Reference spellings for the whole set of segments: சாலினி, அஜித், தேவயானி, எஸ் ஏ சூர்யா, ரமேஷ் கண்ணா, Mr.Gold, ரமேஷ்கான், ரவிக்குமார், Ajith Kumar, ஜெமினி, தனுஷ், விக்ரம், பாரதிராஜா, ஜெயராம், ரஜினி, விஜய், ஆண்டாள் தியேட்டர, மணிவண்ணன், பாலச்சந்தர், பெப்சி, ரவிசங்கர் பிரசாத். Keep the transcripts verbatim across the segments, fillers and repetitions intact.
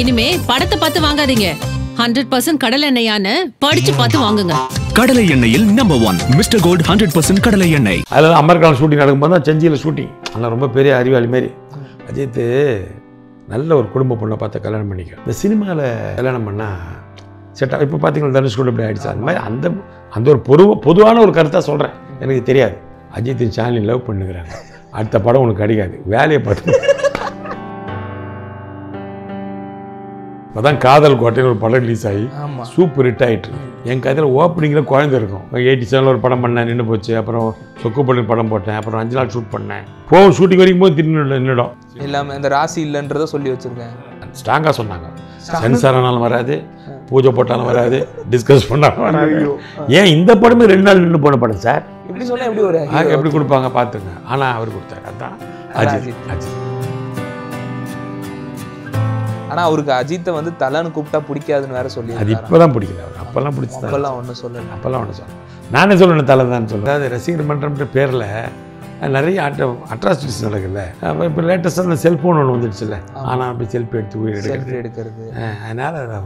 இனிமே படத்தை பார்த்து வாங்காதீங்க. one hundred percent கடலை எண்ணெயானு படிச்சு பார்த்து வாங்குங்க. கடலை எண்ணெயில் number one mister gold one hundred percent கடலை எண்ணெய். அதனால அமெரிக்கால ஷூட்டிங் நடக்கும்போது தான் செஞ்சியில ஷூட்டிங். அங்க ரொம்ப பெரிய அறிவாளி மாதிரி அஜித் நல்ல ஒரு குடும்ப பொண்ணை பார்த்து கல்யாணம் பண்ணிக்க. இந்த சினிமால கல்யாணம் பண்ணா செட்டா இப்ப பாத்தீங்களா தனுஷ் கூட இப்படி ஆயிடுச்சு. அந்த மாதிரி அந்த அந்த ஒரு பொதுவான ஒரு கருத்தா சொல்றேன். எனக்கு தெரியாது. அஜித் சாலினி லவ் பண்ணுகிறாங்க. அடுத்த படம் உங்களுக்கு கிடைக்காது. வேலையை பார்த்து அதான் காதல் கோட்டைன்னு ஒரு படம் ரிலீஸ் ஆகி சூப்பர் ஹிட் ஆகிட்டு இருக்கு. என் கதையில் ஓப்பனிங்கில் குழந்தை இருக்கும். எயிட்டி செவனில் ஒரு படம் பண்ணேன், நின்று போச்சு. அப்புறம் சொக்குப்பள்ளி படம் போட்டேன். அப்புறம் அஞ்சு நாள் ஷூட் பண்ணேன். போகும் ஷூட்டிங் வரைக்கும் போது திருநெல்வேலி நின்றுடும். இல்லாமல் இந்த ராசி இல்லைன்றதை சொல்லி வச்சுருக்கேன். ஸ்ட்ராங்காக சொன்னாங்க. சென்சாரானாலும் வராது, பூஜை போட்டாலும் வராது, டிஸ்கஸ் பண்ணாலும் வராது. ஏன் இந்த படமே ரெண்டு நாள் நின்று போன படம் சார் இப்படி சொன்னால் எப்படி ஒரு எப்படி கொடுப்பாங்க பார்த்துங்க. ஆனால் அவர் கொடுத்தாரு. அதுதான் அஜித். அஜித் ஆனா அவருக்கு அஜித்தை வந்து தலைன்னு கூப்பிட்டா பிடிக்காதுன்னு வேற சொல்லி அது இப்பதான் பிடிக்குது. அவர் அப்பெல்லாம் பிடிச்சது. அப்பெல்லாம் ஒன்று சொல்லணும். அப்பெல்லாம் ஒன்று சொல்லணும். நானே சொல்லணும் தலை தான் சொல்லுவேன். அதாவது ரசிகர் மன்றம்ன்ற பேரில் நிறைய அட்ட அட்ராசிட்டிஸ் நடக்குதுல்ல. இப்போ லேட்டஸ்டாக அந்த செல்ஃபோன் ஒன்று வந்துடுச்சுல்ல. ஆனால் அப்படி செல்ஃபி எடுத்து எடுக்கிறது எடுக்கிறது அதனால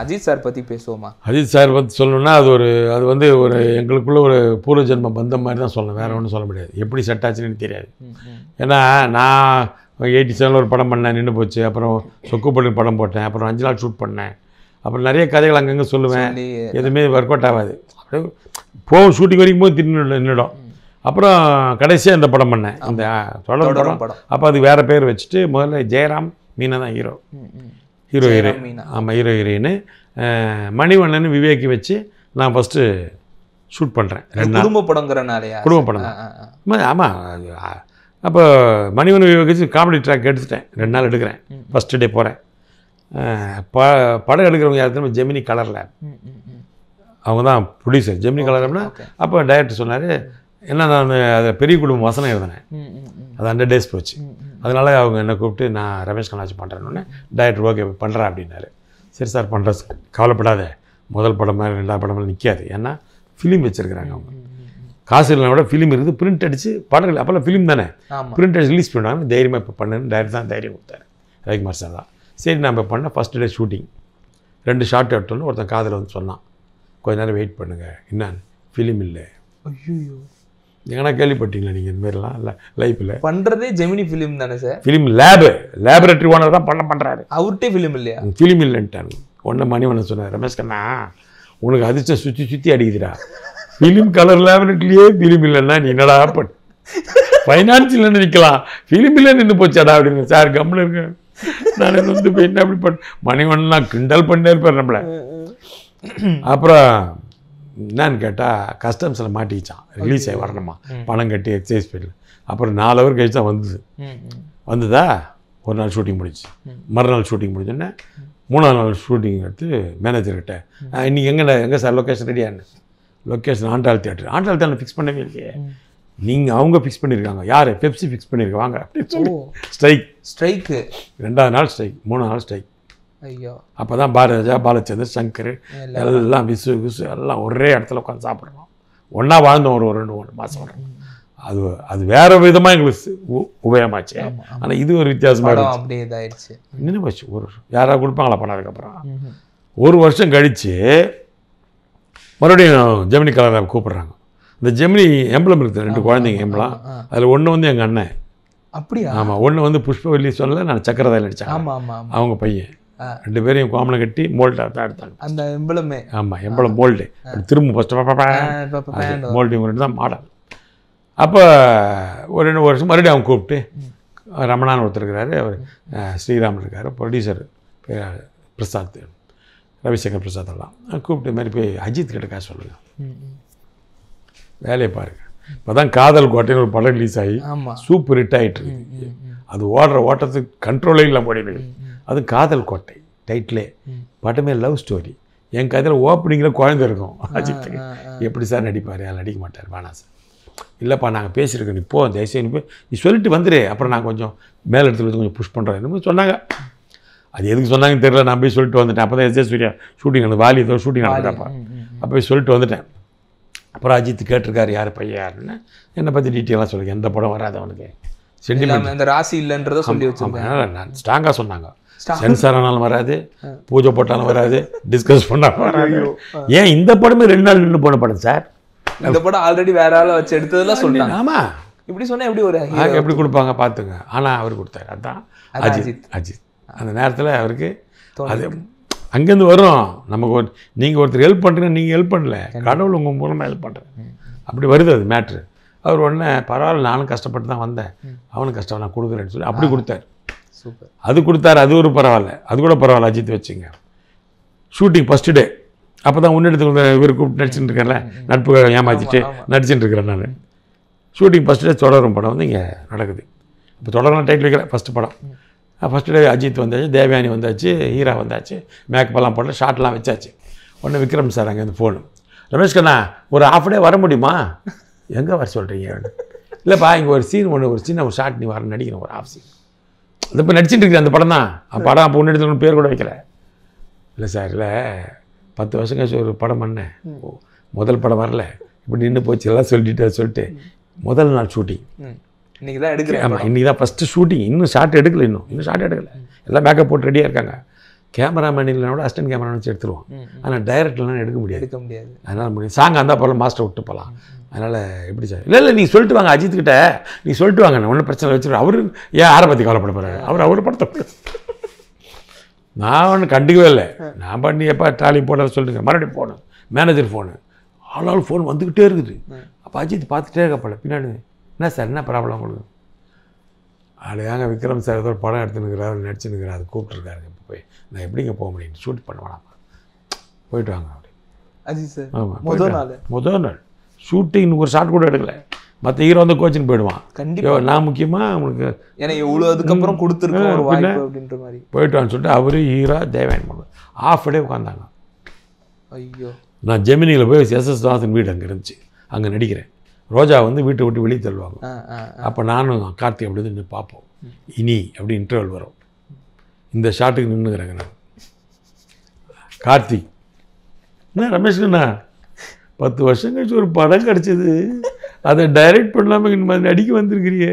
அஜித் சார் பற்றி பேசுவோமா? அஜித் சார் பற்றி சொல்லணும்னா அது ஒரு அது வந்து ஒரு எங்களுக்குள்ள ஒரு பூர்வ ஜென்ம பந்தம் மாதிரி தான் சொல்லணும். வேறு ஒன்றும் சொல்ல முடியாது. எப்படி செட் ஆச்சுன்னு தெரியாது. ஏன்னா நான் எயிட்டி செவனில் ஒரு படம் பண்ணேன், நின்று போச்சு. அப்புறம் சொக்குப்பள்ளி படம் போட்டேன். அப்புறம் அஞ்சு நாள் ஷூட் பண்ணேன். அப்புறம் நிறைய கதைகள் அங்கங்கே சொல்லுவேன். எதுவுமே ஒர்க் அவுட் ஆகாது. அப்படியே போகும் ஷூட்டிங் வரைக்கும் போது திருநெல்வேலி நின்றுடும். அப்புறம் கடைசியாக இந்த படம் பண்ணேன், அந்த தொடர் படம். அப்போ அது வேறு பேர் வச்சுட்டு முதல்ல ஜெயராம் மீனா தான் ஹீரோ ஹீரோ ஹீரோயின் ஆமாம் ஹீரோ ஹீரோயின் மணிவண்ணன் விவேக்கி வச்சு நான் ஃபஸ்ட்டு ஷூட் பண்ணுறேன். ரெண்டு குடும்ப படங்கிறனாலையா? குடும்ப படம் தான். ஆமாம். அப்போ மணிவண்ணன் விவேக்கி வச்சு காமெடி ட்ராக் எடுத்துட்டேன். ரெண்டு நாள் எடுக்கிறேன். ஃபஸ்ட்டு டே போகிறேன். ப படம் எடுக்கிறவங்க யாருக்குமே ஜெமினி கலரில் அவங்க தான் ப்ரொடியூசர். ஜெமினி கலர் அப்படின்னா அப்போ டைரக்டர் சொன்னார். ஏன்னா நான் அதை பெரிய குடும்ப வசனம் எழுதினேன். அது ஹண்ட்ரட் டேஸ் போச்சு. அதனால அவங்க என்னை கூப்பிட்டு நான் ரமேஷ்கான் ஆச்சு பண்ணுறேன்னு டைரக்டர் ஓகே பண்ணுறேன் அப்படின்னாரு. சரி சார் பண்ணுறேன் சார், கவலைப்படாத. முதல் படம் மாதிரி ரெண்டாவது படம் மாதிரி நிற்காது. ஏன்னா ஃபிலிம் வச்சுருக்கிறாங்க அவங்க. காசு இல்லைனா கூட ஃபிலிம் இருக்குது. பிரிண்ட் அடித்து படம் அப்போல்லாம் ஃபிலிம் தானே, பிரிண்ட் அடிச்சு ரிலீஸ் பண்ணுவாங்க. தைரியமாக இப்போ பண்ணுன்னு டைரக்ட் தான் தைரியம் கொடுத்தாரு ரவிக்குமார் சார் தான். சரி நான் இப்போ பண்ண ஃபஸ்ட் டே ஷூட்டிங் ரெண்டு ஷார்ட் எடுத்தோன்னு ஒருத்தன் காதில் வந்து சொன்னான், கொஞ்ச நேரம் வெயிட் பண்ணுங்கள், என்னன்னு ஃபிலிம் இல்லை. எங்கன்னா கேள்விப்பட்டீங்களா நீங்கள் இந்த மாதிரிலாம்? இல்லை லைஃப்பில் பண்ணுறதே ஜெமினி ஃபிலிம் தானே sir. Film lab laboratory owner தான் பண்ண பண்ணுறாரு. அவர்கிட்டே ஃபிலிம் இல்லையா? ஃபிலிம் இல்லைன்ட்டாங்க. ஒன்றை மணி ஒன்று சொன்னார் ரமேஷ் கண்ணா, உனக்கு அதிர்ஷ்டம் சுற்றி சுற்றி அடிக்குதுடா. ஃபிலிம் கலர் லேபரேட்டரியே ஃபிலிம் இல்லைன்னா நீ என்னடா பண்ணு? ஃபைனான்சியல்னு நிற்கலாம், ஃபிலிம் இல்லைன்னு நின்று போச்சாடா அப்படின்னு சார் கம்மில் இருக்கேன். நான் வந்து இப்போ என்ன அப்படி பண்ண மணி ஒன்று நான் கிண்டல் பண்ணே இருப்பேன் நம்மளை. அப்புறம் என்னான்னு கேட்டால் கஸ்டம்ஸில் மாட்டிக்கிச்சான். ரிலீஸ் ஆகி வரணுமா பணம் கட்டி எக்ஸைஸ் பண்ணல. அப்புறம் நாலு ஹவர் கழிச்சு தான் வந்தது. வந்ததா ஒரு நாள் ஷூட்டிங் முடிச்சு, மறுநாள் ஷூட்டிங் முடிஞ்சோடனே மூணாவது நாள் ஷூட்டிங் எடுத்து மேனேஜர்கிட்ட இன்றைக்கி எங்கே எங்கே சார் லொக்கேஷன் ரெடியானு? Location Andal theatre. Andal theatre fix பண்ணவே இல்லையே. நீங்கள் அவங்க ஃபிக்ஸ் பண்ணியிருக்காங்க. யார்? பெப்சி ஃபிக்ஸ் பண்ணியிருக்காங்க அப்படின்னு சொல்லி ஸ்ட்ரைக். ஸ்ட்ரைக்கு ரெண்டாவது நாள் ஸ்ட்ரைக், மூணாவது நாள் ஸ்ட்ரைக். ஐயோ. அப்போ தான் பாரதிராஜா, பாலச்சந்தர், சங்கர் எல்லாம் விசு விசு எல்லாம் ஒரே இடத்துல உட்காந்து சாப்பிட்றோம். ஒன்றா வாழ்ந்தோம் ஒரு ஒரு ரெண்டு மூணு மாதம். அது அது வேறு விதமாக எங்களுக்கு உபயோகமாச்சு. ஆனால் இது ஒரு வித்தியாசமாக அப்படியே இதாகிடுச்சு. நின்று போச்சு. ஒரு யாராவது கொடுப்பாங்களா பணம்? அதுக்கப்புறம் ஒரு வருஷம் கழித்து மறுபடியும் ஜெமினி கலரை கூப்பிட்றாங்க. இந்த ஜெமினி எம்பளம் இருக்குது, ரெண்டு குழந்தைங்க எம்பளம். அதில் ஒன்று வந்து எங்கள் அண்ணன். அப்படியா? ஆமாம். ஒன்று வந்து புஷ்பவல்லி சொல்ல நான் சக்கரதாயில் அடித்தேன். ஆமாம் ஆமாம். அவங்க பையன் ரெண்டு பேரையும் காமனை கட்டி மோல்டாக தான் எடுத்தாங்க அந்த எம்பளமே. ஆமாம் எம்பளம் மோல்டு திரும்ப ஃபஸ்ட்டு மோல்டு இவங்க ரெண்டு தான் மாடல். அப்போ ஒரு ரெண்டு வருஷம் மறுபடியும் அவங்க கூப்பிட்டு ரமணான்னு ஒருத்தர் இருக்கிறாரு, அவர் ஸ்ரீராமன் இருக்கார், ப்ரொடியூசர் பிரசாத், ரவிசங்கர் பிரசாத் எல்லாம் கூப்பிட்டு மாரி போய் அஜித் கிட்ட காசு சொல்லுங்கள், வேலையை பாருங்கள். இப்போ தான் காதல் கோட்டைன்னு ஒரு படம் ரிலீஸ் ஆகி சூப்பர் ஹிட் ஆகிட்டு இருக்கு. அது ஓடுற ஓட்டத்துக்கு கண்ட்ரோலே இல்லை போடுறது. அது காதல் கோட்டை டைட்டிலே, படமே லவ் ஸ்டோரி. என் கதையில் ஓப்பனிங்கில் குழந்தை இருக்கும். அஜித்துக்கு எப்படி சார் நடிப்பார்? அதில் நடிக்க மாட்டார். வேணா சார். இல்லைப்பா நாங்கள் பேசியிருக்கோம், இப்போ தயவுசெய்து போய் நீ சொல்லிட்டு வந்துடு, அப்புறம் நான் கொஞ்சம் மேலே இடத்துல கொஞ்சம் புஷ் பண்ணுறேன் என்னமோ சொன்னாங்க. அது எதுக்கு சொன்னாங்கன்னு தெரியல. நான் போய் சொல்லிட்டு வந்துட்டேன். அப்போ தான் எஸ் ஏ சூர்யா ஷூட்டிங் நடந்தது, வாலி ஏதோ ஷூட்டிங் நடந்தாப்பா. அப்போ போய் சொல்லிட்டு வந்துட்டேன். அப்புறம் அஜித் கேட்டிருக்காரு யார் பையன் யாருன்னு, என்னை பற்றி டீட்டெயிலாக சொல்லுங்கள், எந்த படம் வராது அவனுக்கு sentiment and the rasi illendradha solli vechirukanga strong ah sonnanga sensor analum varade pooja potalum varade discuss panna varade yen indha padam rendu naal ninnu pona padam sir indha padam already vera ala vechi edutadala sollanga ama இப்படி சொன்னா எப்படி ஒரு hero எப்படி கொடுப்பாங்க பாத்துங்க ஆனா அவர் கொடுத்தாரு அதான் அஜித் அஜித் அந்த நேரத்துல அவருக்கு அங்க இருந்து வரும் நமக்கு நீங்க ஒருத்தர் ஹெல்ப் பண்றீங்க நீங்க ஹெல்ப் பண்ணல கடவுள் உங்க மூலமா ஹெல்ப் பண்றாரு அப்படி வருது அது மேட்டர் அவர் ஒண்ணே பரவாயில்லை நானும் கஷ்டப்பட்டு தான் வந்தேன் அவனுக்கு கஷ்டம் நான் கொடுக்குறேன்னு சொல்லி அப்படி கொடுத்தாரு சூப்பர் அது கொடுத்தாரு அது ஒரு பரவாயில்லை அது கூட பரவாயில்லை அஜித் வெச்சிங்க ஷூட்டிங் ஃபர்ஸ்ட் டே அப்பதான் உன்னிடத்துல இவர் கூப்பிட்டு நடிச்சிட்டு இருக்கார்ல நட்பு ஏமாத்திட்டு நடிச்சிட்டு இருக்கறேன் நான் Shooting first day, Chodaram padam. Neenga nadakudhu. Appo Chodaram title vekkala first padam. First day Ajith vandaachu, Devayani vandaachu, Hira vandaachu, makeup ellam potta shot ellam vechaachu. Onnu Vikram sir anga phone. Ravishakar oru half day vara mudiyuma? Enga var solreenga? Illa pa inga oru scene onnu oru chinna shot nee vara nadikira oru half scene. Adha pa nadichittu irukkira andha padam dhaan. Aa padam appo unna eduthu per kuda vekkala. Illa sir illa ten varsham kachi oru padam panna. Modal padam varala. Ipdi ninnu pochu ella sollitta sollitte முதல் நாள் shooting இன்னைக்கு தான் எடுக்கறேன் ஆமா இன்னைக்கு தான் first shooting இன்னும் shot எடுக்கல இன்னும் இன்னும் ஷாட் எடுக்கல எல்லாம் மேக்கப் போட்டு ரெடியா இருக்காங்க கேமராமேன் இல்லனா கூட அசிஸ்டன்ட் கேமராமேன் வச்சு எடுத்துருவோம் ஆனா டைரக்டர்லாம் எடுக்க முடியாது எடுக்க முடியாது அதனால முடியும் சாங் அந்த போல மாஸ்டர் விட்டு போலாம் அதனால எப்படி சார் இல்ல இல்ல நீ சொல்லிட்டு வாங்க அஜித் கிட்ட நீ சொல்லிட்டு வாங்க நான் ஒண்ணு பிரச்சனை வச்சிரு அவரு ஏன் ஆரம்பத்தி கவலைப்பட போறாரு அவர் அவரு படுத்து நான் ஒண்ணு கண்டுக்கவே இல்ல நான் பண்ணி எப்ப டாலி போடற சொல்லுங்க மறுபடியும் போன் மேனேஜர் போன் ஆளால் போன் வந்துகிட்டே இருக்குது அப்பா அஜித் பார்த்துட்டே இருக்கப்பல பின்னாடி என்ன சார் என்ன ப்ராப்ளம் உங்களுக்கு ஆளையாங்க விக்ரம் சார் ஏதோ படம் எடுத்துனுக்கிறார் அவர் நடிச்சுனுக்கிறார் அது கூப்பிட்டுருக்காரு இப்போ போய் நான் எப்படிங்க போக முடியும் ஷூட் பண்ண வேணாமா போயிட்டு வாங்க அப்படி அஜித் சார் முதல் நாள் முதல் நாள் ஷூட்டிங் ஒரு ஷாட் கூட எடுக்கல மற்ற ஹீரோ வந்து கோச்சின்னு போயிடுவான் கண்டிப்பாக நான் முக்கியமாக அவனுக்கு ஏன்னா இவ்வளோ அதுக்கப்புறம் கொடுத்துருக்கோம் ஒரு வாய்ப்பு அப்படின்ற மாதிரி போயிட்டுவான்னு சொல்லிட்டு அவரு ஹீரோ தேவயானி பண்ணுவார் ஆஃப் டே உட்காந்தாங்க ஐயோ நான் ஜெமினியில் போய் எஸ்எஸ் தாசன் வீடு அங்கே இருந்துச்சு அங்கே நடிக்கிறேன் ரோஜா வந்து வீட்டை விட்டு வெளியே தள்ளுவாங்க அப்போ நானும் கார்த்தி அப்படி நின்று பார்ப்போம் இனி அப்படி இன்டர்வல் வரும் இந்த ஷாட்டுக்கு நின்றுக்கிறேங்க நான் கார்த்தி என்ன ரமேஷ்கண்ணா பத்து வருஷம் கழிச்சு ஒரு படம் கிடச்சிது அதை டைரக்ட் பண்ணாமல் இந்த மாதிரி நடிக்க வந்திருக்கிறியே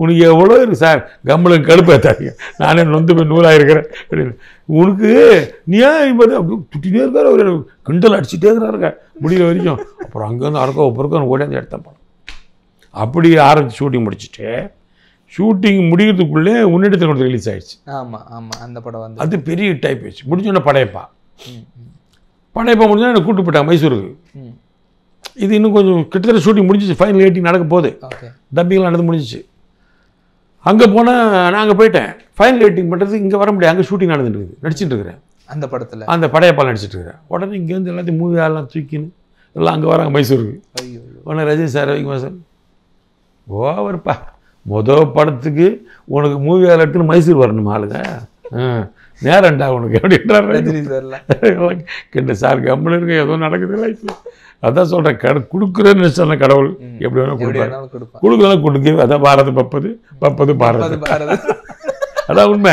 உனக்கு எவ்வளோ இருக்கு சார் கம்பளுக்கு கடுப்பேத்தாங்க நானே நொந்து போய் நூலாக இருக்கிறேன் அப்படின்னு உனக்கு நீ ஏன் பார்த்து அப்படி துட்டினே இருக்கார் ஒரு கிண்டல் அடிச்சுட்டே இருக்கிறாருங்க முடிகிற வரைக்கும் அப்புறம் அங்கேருந்து அறக்கோ ஒப்புறக்கோ ஓடியாந்து எடுத்தேன் படம் அப்படி ஆரம்பிச்சு ஷூட்டிங் முடிச்சுட்டு ஷூட்டிங் முடிகிறதுக்குள்ளே உன்னிடத்தில் கூட ரிலீஸ் ஆகிடுச்சு ஆமாம் ஆமாம் அந்த படம் வந்து அது பெரிய டைப் ஆயிடுச்சு முடிஞ்சோடனே படையப்பா படையப்பா முடிஞ்சோன்னா என்னை கூப்பிட்டு போயிட்டாங்க மைசூருக்கு இது இன்னும் கொஞ்சம் கிட்டத்தட்ட ஷூட்டிங் முடிஞ்சிச்சு ஃபைனல் எயிட்டிங் நடக்க போகுது டப்பிங்லாம் நடந்து முடிஞ்சிச்சு அங்கே போனால் நான் அங்கே போயிட்டேன் ஃபைனல் எயிட்டிங் பண்ணுறதுக்கு இங்கே வர முடியாது அங்கே ஷூட்டிங் நடந்துட்டு இருக்குது நடிச்சுட்டு இருக்கிறேன் அந்த படத்தில் அந்த படையப்பால் நடிச்சிட்டு இருக்கிறேன் உடனே இங்கேருந்து எல்லாத்தையும் மூவி ஆளெலாம் தூக்கின்னு எல்லாம் அங்கே வராங்க மைசூருக்கு உடனே ரஜினி சார் ரவிக்குமார் சார் ஓவர்ப்பா மொதல் படத்துக்கு உனக்கு மூவி ஆள் எடுத்துன்னு மைசூர் வரணும் ஆளுங்க நேரண்டா உனக்கு எப்படின்றார் ரஜினி சார்லாம் கிட்ட சார் கம்பெனி இருக்கு எதுவும் நடக்குது லைஃப்பில் அதான் சொல்கிறேன் கட கொடுக்குறேன்னு சொன்ன கடவுள் எப்படி வேணாலும் கொடுப்பாரு கொடுக்கலாம் கொடுக்குது அதான் பாரத பப்பது பப்பது பாரத அதான் உண்மை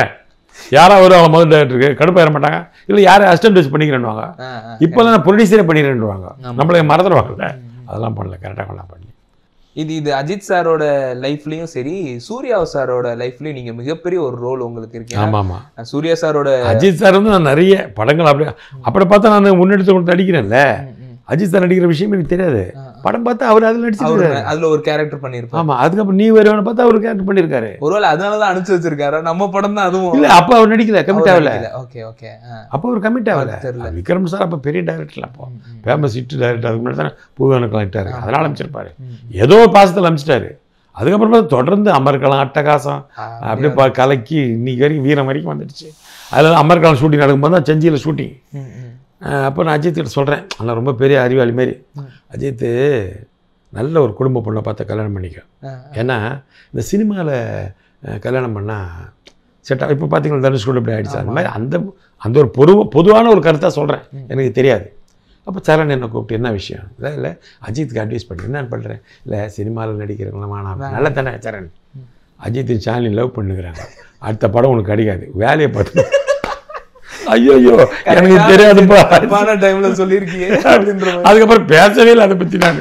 யாராவது ஒரு அவங்க முதல் டேரக்டருக்கு கடுப்பாயிட மாட்டாங்க இல்லை யாரும் அசிஸ்டன்ட் வச்சு பண்ணிக்கிறேன்னுவாங்க இப்போ தான் நான் ப்ரொடியூசரே பண்ணிக்கிறேன்னுவாங்க நம்மளை மறந்துடுவாங்கல்ல அதெல்லாம் பண்ணல கரெக்டாக பண்ணலாம் பண்ணி இது இது அஜித் சாரோட லைஃப்லையும் சரி சூர்யா சாரோட லைஃப்லையும் நீங்கள் மிகப்பெரிய ஒரு ரோல் உங்களுக்கு இருக்கீங்க ஆமாம் ஆமாம் சூர்யா சாரோட அஜித் சார் வந்து நான் நிறைய படங்கள் அப்படி அப்படி பார்த்தா நான் முன்னெடுத்து கொண்டு நடிக்கிறேன்ல அஜித் சார் நடிக்கிற விஷயம் எனக்கு தெரியாது படம் பார்த்தா அவர் அதில் நடிச்சிருக்காரு அதில் ஒரு கேரக்டர் பண்ணியிருப்பாரு ஆமாம் அதுக்கப்புறம் நீ வருவான்னு பார்த்தா அவர் கேரக்டர் பண்ணியிருக்காரு ஒருவேளை அதனால தான் அனுப்பிச்சு வச்சிருக்காரு நம்ம படம் தான் அதுவும் இல்லை அப்போ அவர் நடிக்கல கமிட் ஆகல ஓகே ஓகே அப்போ அவர் கமிட் ஆகல விக்ரம் சார் அப்போ பெரிய டேரக்டர் அப்போ ஃபேமஸ் ஹிட் டேரக்டர் அதுக்கு முன்னாடி தான் பூவனுக்கு ஆகிட்டாரு அதனால் அனுப்பிச்சிருப்பாரு ஏதோ ஒரு பாசத்தில் அனுப்பிச்சிட்டாரு அதுக்கப்புறமா தொடர்ந்து அமர்கலம் அட்டகாசம் அப்படியே கலக்கி இன்னைக்கு வரைக்கும் வீரம் வரைக்கும் வந்துடுச்சு அதில் அமர்கலம் ஷூட்டிங் நடக்கும்போது தான் செஞ்சியில் ஷூட்டிங் அப்போ நான் அஜித் கிட்ட சொல்கிறேன் ஆனால் ரொம்ப பெரிய அறிவாளி மாரி அஜித்து நல்ல ஒரு குடும்ப பொண்ணை பார்த்து கல்யாணம் பண்ணிக்க ஏன்னா இந்த சினிமாவில் கல்யாணம் பண்ணால் செட்டாக இப்போ பார்த்தீங்கன்னா தனுஷ்கூட இப்படி ஆகிடுச்சு அந்த மாதிரி அந்த அந்த ஒரு பொது பொதுவான ஒரு கருத்தாக சொல்கிறேன் எனக்கு தெரியாது அப்போ சரண் என்னை கூப்பிட்டு என்ன விஷயம் இல்லை இல்லை அஜித்துக்கு அட்வைஸ் பண்ணி என்ன பண்ணுறேன் இல்லை சினிமாவில் நடிக்கிறவங்களா நான் நல்ல தானே சரண் அஜித்து சேனல் லவ் பண்ணுகிறாங்க அடுத்த படம் உனக்கு கிடைக்காது வேலையை பார்த்து ஐயோ எனக்கு தெரியாதுப்பா டைம்ல சொல்லியிருக்கீங்க அப்படின்ற அதுக்கப்புறம் பேசவே இல்லை அதை பற்றி நான்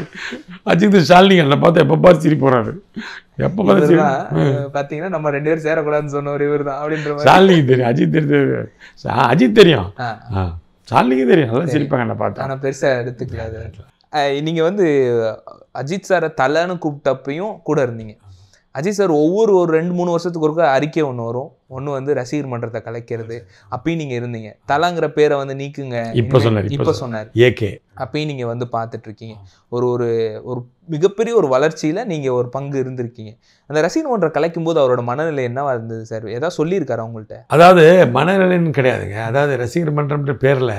அஜித் ஷாலினி என்ன பார்த்தா எப்ப பார்த்து சிரிப்பு வராது. எப்ப பார்த்து பாத்தீங்கன்னா நம்ம ரெண்டு பேரும் சேரக்கூடாதுன்னு சொன்ன ஒரு இவர் தான் அப்படின்ற மாதிரி. ஷாலினி தெரியும், அஜித் தெரியும், அஜித் தெரியும், ஷாலினிக்கு தெரியும். நல்லா சிரிப்பாங்க என்ன பார்த்தா. ஆனா பெருசா எடுத்துக்கல. நீங்க வந்து அஜித் சாரை தலைன்னு கூப்பிட்டப்பையும் கூட இருந்தீங்க. அஜித் சார் ஒவ்வொரு ஒரு ரெண்டு மூணு வருஷத்துக்கு ஒருக்க அறிக்கை ஒன்று வரும். ஒன்று வந்து ரசிகர் மன்றத்தை கலைக்கிறது. அப்பயும் நீங்கள் இருந்தீங்க. தலாங்கிற பேரை வந்து நீக்குங்க இப்போ சொன்னார், இப்போ சொன்னார் ஏகே. அப்பயும் நீங்கள் வந்து பார்த்துட்டு இருக்கீங்க. ஒரு ஒரு ஒரு மிகப்பெரிய ஒரு வளர்ச்சியில் நீங்கள் ஒரு பங்கு இருந்திருக்கீங்க. அந்த ரசிகர் மன்றம் கலைக்கும் போது அவரோட மனநிலை என்னவா இருந்தது சார்? ஏதாவது சொல்லியிருக்காரு அவங்கள்ட்ட? அதாவது மனநிலைன்னு கிடையாதுங்க. அதாவது ரசிகர் மன்றம்ன்ற பேரில்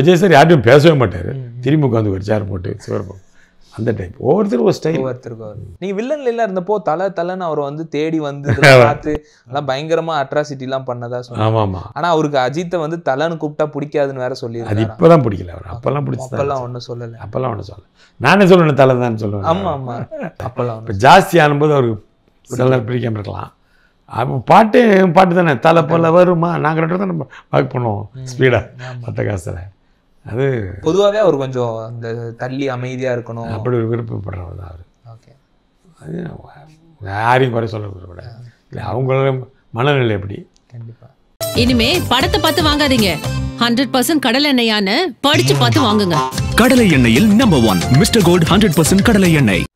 விஜய் சார் யார்ட்டையும் பேசவே மாட்டார், திரும்பி உட்காந்து ஒரு சேர் போட்டு சிவரப்போ அந்த டைப். ஒவ்வொருத்தரும் ஒரு ஸ்டைல் ஒவ்வொருத்தருக்கும். நீங்கள் வில்லன்ல எல்லாம் இருந்தப்போ தலை தலைன்னு அவரை வந்து தேடி வந்து பார்த்து எல்லாம் பயங்கரமாக அட்ராசிட்டிலாம் பண்ணதா சொன்னாங்க. ஆமாம் ஆமாம். ஆனால் அவருக்கு அஜித்தை வந்து தலைன்னு கூப்பிட்டா பிடிக்காதுன்னு வேற சொல்லி அது இப்போ தான் பிடிக்கல. அவர் அப்போல்லாம் பிடிச்சி அப்போல்லாம் ஒன்றும் சொல்லலை. அப்போல்லாம் ஒன்றும் சொல்லலை. நானே சொல்லணும் தலை தான் சொல்லுவேன். ஆமாம் ஆமாம். அப்போல்லாம் இப்போ ஜாஸ்தி ஆனும்போது அவருக்கு தலைவர் பிடிக்காமல் இருக்கலாம். அப்போ பாட்டு பாட்டு தானே தலை போல வருமா. நாங்கள் ரெண்டு தான் நம்ம வாக் பண்ணுவோம் ஸ்பீடாக மற்ற காசில். அது பொதுவாகவே அவர் கொஞ்சம் இந்த தள்ளி அமைதியாக இருக்கணும் அப்படி ஒரு விருப்பப்படுறவர் தான் அவர். ஓகே. அது யாரையும் குறை சொல்ல விருப்பப்பட இல்லை, அவங்களோட மனநிலை எப்படி. கண்டிப்பாக இனிமே படத்தை பார்த்து வாங்காதீங்க. ஹண்ட்ரட் பர்சன்ட் கடலை எண்ணெயான்னு படிச்சு பார்த்து வாங்குங்க. கடலை எண்ணெயில் number one mister gold hundred percent கடலை எண்ணெய்.